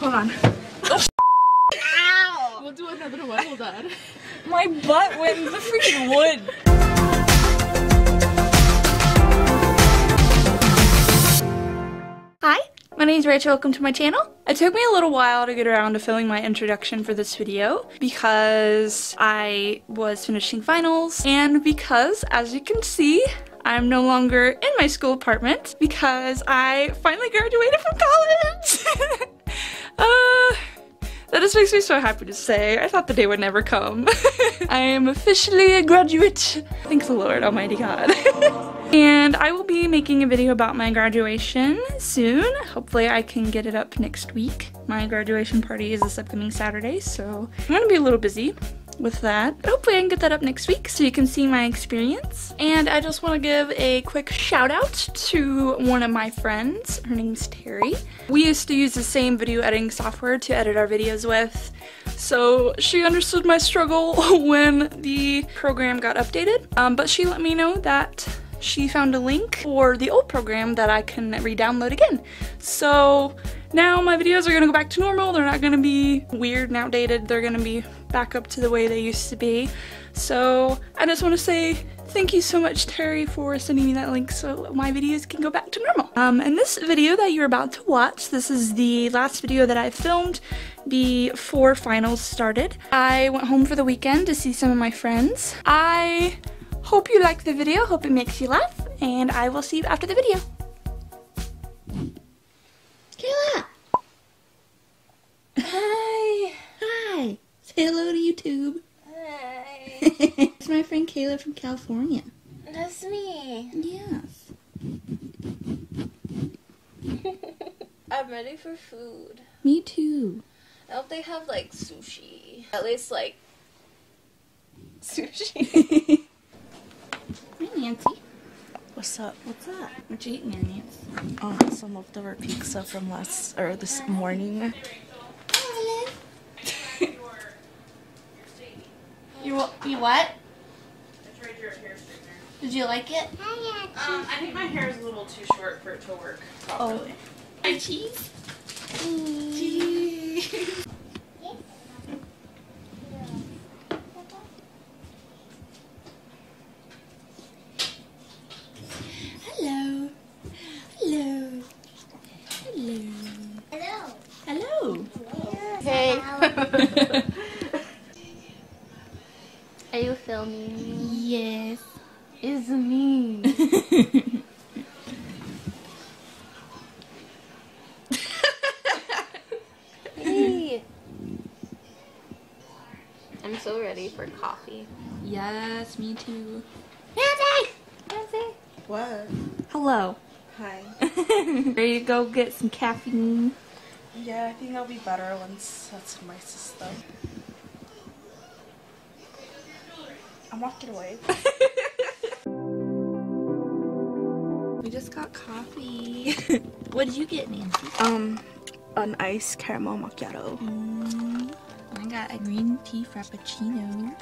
Hold on. Oh, ow! We'll do another one, hold on. My butt went in the freaking wood. Hi, my name is Rachel, welcome to my channel. It took me a little while to get around to filming my introduction for this video because I was finishing finals and because, as you can see, I'm no longer in my school apartment because I finally graduated from college! That just makes me so happy to say. I thought the day would never come. I am officially a graduate. Thank the Lord, Almighty God. And I will be making a video about my graduation soon. Hopefully I can get it up next week. My graduation party is this upcoming Saturday, so I'm gonna be a little busy with that, but hopefully I can get that up next week so you can see my experience. And I just want to give a quick shout out to one of my friends. Her name's Terry. We used to use the same video editing software to edit our videos with, so she understood my struggle when the program got updated, but she let me know that she found a link for the old program that I can re-download again. So now my videos are gonna go back to normal. They're not gonna be weird and outdated. They're gonna be back up to the way they used to be. So I just wanna say thank you so much, Terry, for sending me that link so my videos can go back to normal. And this video that you're about to watch, this is the last video that I filmed before finals started. I went home for the weekend to see some of my friends. I hope you liked the video, hope it makes you laugh, and I will see you after the video. Kayla! Hi! Hi! Say hello to YouTube. Hi. It's my friend Kayla from California. That's me. Yes. I'm ready for food. Me too. I hope they have like sushi. At least like sushi. Hi, Nancy. What's up? What's up? What you eating there, Nancy? Oh, some leftover pizza from this morning. Hello. You what? I tried your hair straightener. Did you like it? Hi, Nancy. I think my hair is a little too short for it to work properly. Oh. Hi, cheese. Cheese. Are you filming me? Yes, it's me. Hey. I'm so ready for coffee. Yes, me too. Nancy! Nancy! What? Hello. Hi. Ready to go get some caffeine? Yeah, I think I'll be better once that's my system. I'm walking away. We just got coffee. What did you get, Nancy? An iced caramel macchiato. I got a green tea frappuccino.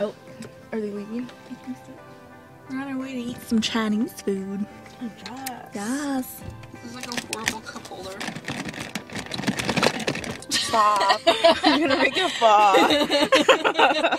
Oh, are they leaving? I think so. We're on our way to eat some Chinese food. Oh, yes. Yes. This is like a horrible cup holder. Bob. I'm gonna make it Bob.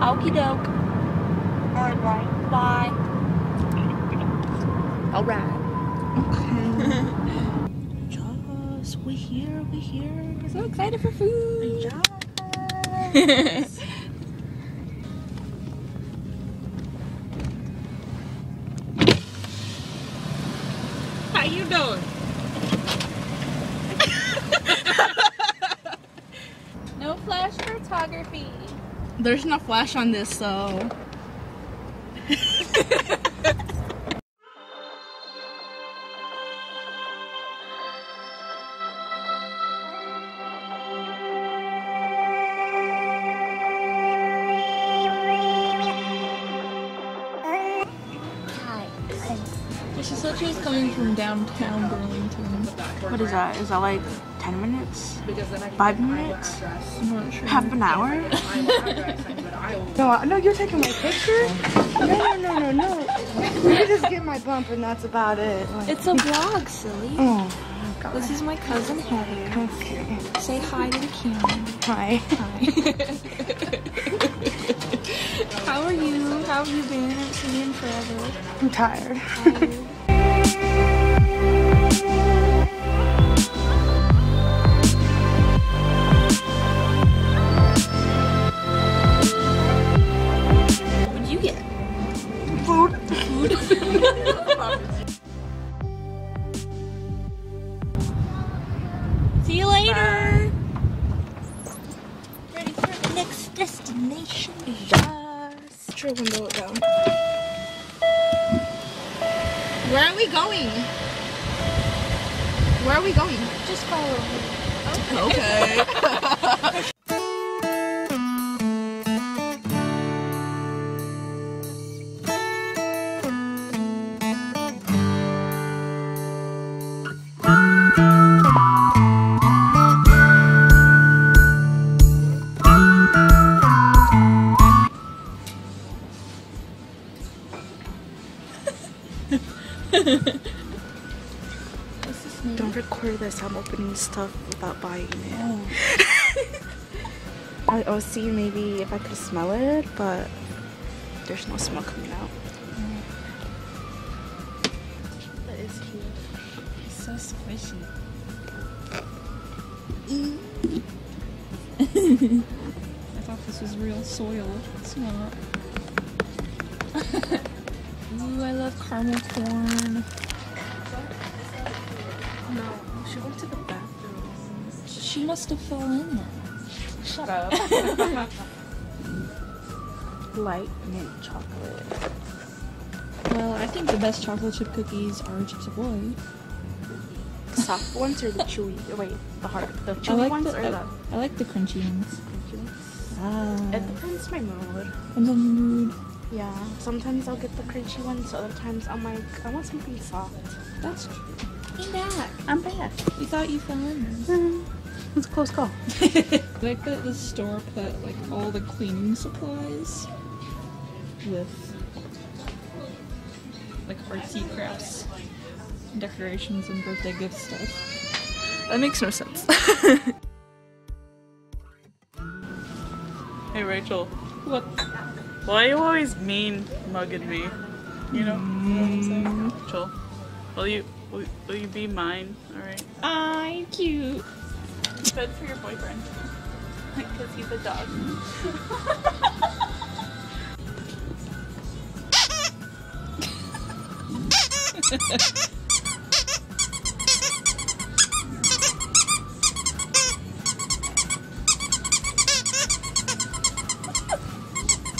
Okie doke. Bye. Bye. Alright. Okay. Joss, we're here, we're here. I'm so excited for food. Joss. How you doing? No flash photography. There's no flash on this, so... She said she was coming from downtown Burlington. What is that? Is that like 10 minutes? 5 minutes? I'm not sure. Half an hour? No, you're taking my picture? No. You just get my bump and that's about it. Like, it's a vlog, silly. Oh, my God. This is my cousin Heather. Okay. Say hi to the camera. Hi. How are you? How have you been? I haven't seen you in forever. I'm tired. See you later. Ready for the next destination? Yes. Turn the window down. Where are we going? Where are we going? Just follow me. Okay. Okay. Don't record this. I'm opening stuff without buying it. Oh. I was seeing maybe if I could smell it, but there's no smell coming out. Mm. That is cute. It's so squishy. Mm. I thought this was real soil. It's not. Ooh, I love caramel corn. No, she went to the bathroom. She must have fallen in there. Shut up. Light mint chocolate. Well, I think the best chocolate chip cookies are Chips Ahoy. The soft ones or the chewy? Wait, the hard. The chewy ones or the... I like the crunchy ones. It depends my mood. Depends on the mood. Yeah, sometimes I'll get the crunchy ones, other times I'm like, I want something soft. That's true. I'm back. I'm back. You thought you fell in there. Mm-hmm. It's a close call. I like that the store put like all the cleaning supplies with like artsy crafts, decorations, and birthday gift stuff. That makes no sense. Hey Rachel, what? Why are you always mean mugging me? You know? Mm. Rachel, will you be mine? Alright. I'm cute. Good for your boyfriend. Because he's a dog.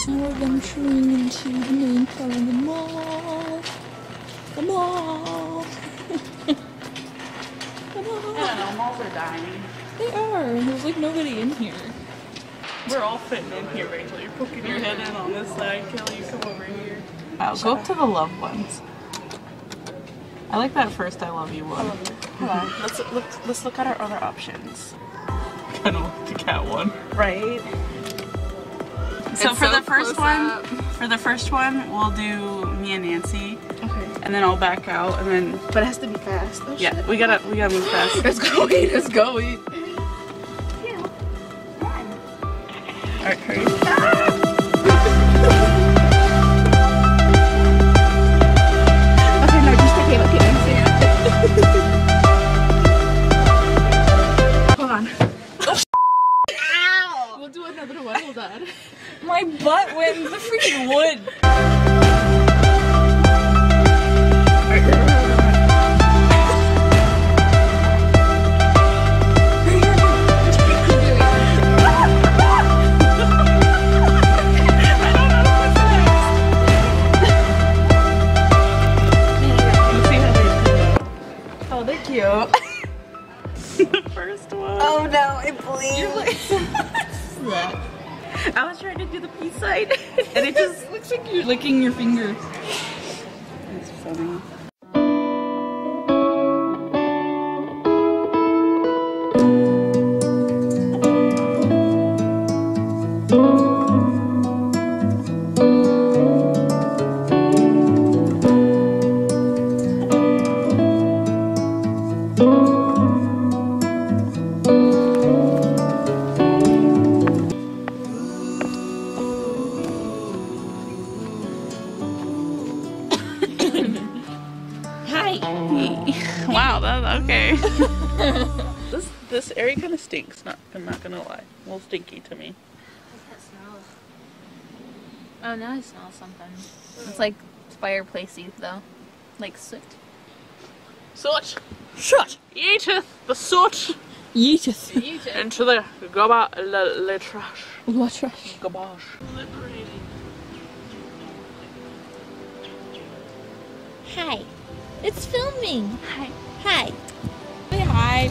We're venturing into the main part of the mall. The mall! The mall! I don't know, malls are dying. They are, and there's like nobody in here. We're all fitting in here, Rachel. You're poking your head in on this side. Kelly, you come over here. Wow, go up to the loved ones. I like that first I love you one. I love you. Hold on, let's look at our other options. Kind of like the cat one. Right? So for the first one, we'll do me and Nancy, okay, and then I'll back out, and then. But it has to be fast. Oh, yeah, shit. we gotta move fast. Let's go eat. Let's go eat. 2, 1. All right, hurry. Okay, no, just okay. Hold on. Oh, ow! We'll do another one. Hold on. My butt went in the freaking wood. Oh, they're cute. The first one. Oh no, it bleeds. Like, I was trying to do the peace sign, and it just looks like you're licking your finger. It's funny. Hi. Wow, that's okay. This area kind of stinks, I'm not gonna lie. A little stinky to me. What's that smell? Oh, now I smell something. It's like fireplacey though. Like soot. Soot! Soot! Yeeteth the soot! Yeeteth. Yeeteth. Into the garbage, le trash. Le trash. Garbage. Liberating. Hi. It's filming. Hi. Hi. Really high.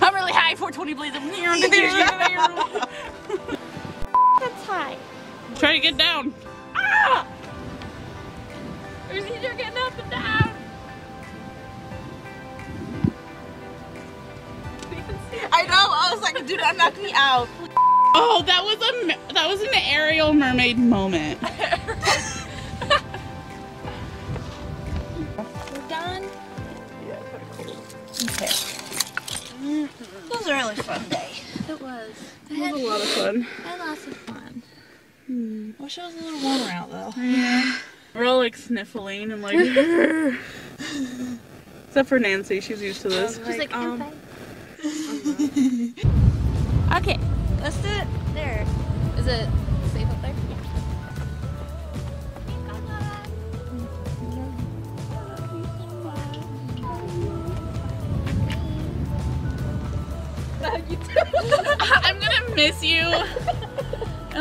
I'm really high. 420 blaze. That's high. Try to get down. Ah! There's either getting up and down. I know. I was like, dude, that knocked me out. Oh, that was an aerial mermaid moment. We're done. Yeah, pretty cool. Okay. It was a really fun day. It was. It was a lot of fun. I had lots of fun. I wish it was a little warmer out though. Yeah. We're all like sniffling and like. Except for Nancy, she's used to this. She's like, okay, let's do it there. Is it safe up there? Yeah. I'm gonna miss you. And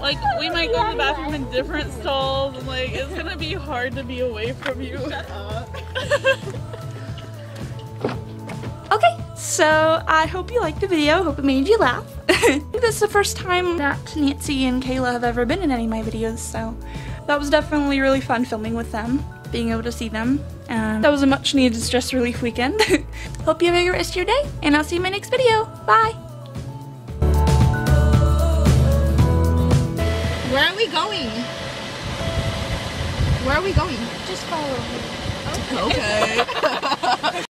like we might go to the bathroom in different stalls, and like it's gonna be hard to be away from you. Shut up. Okay, so I hope you liked the video. Hope it made you laugh. This is the first time that Nancy and Kayla have ever been in any of my videos, so that was definitely really fun filming with them, being able to see them. That was a much needed stress relief weekend. Hope you have a great rest of your day, and I'll see you in my next video. Bye! Where are we going? Where are we going? Just follow me. Okay.